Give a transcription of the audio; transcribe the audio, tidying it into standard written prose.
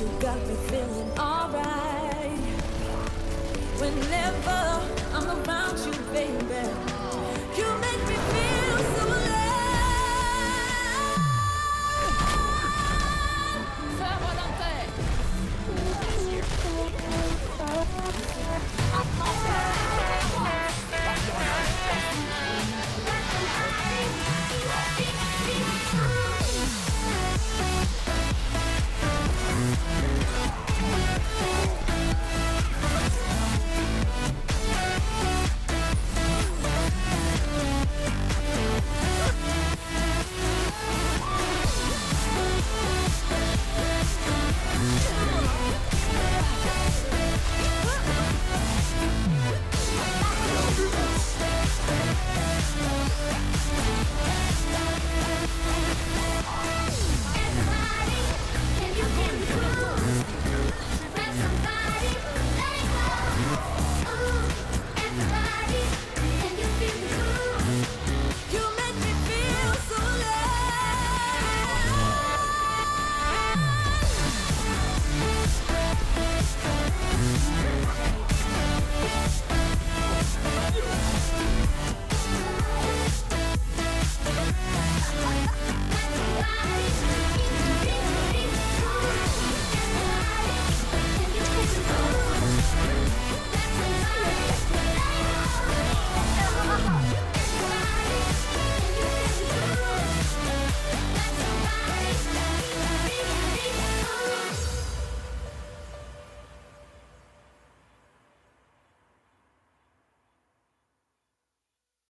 You got me feeling alright. Whenever I'm around you, baby, you make me feel so alive. Faire volontaire.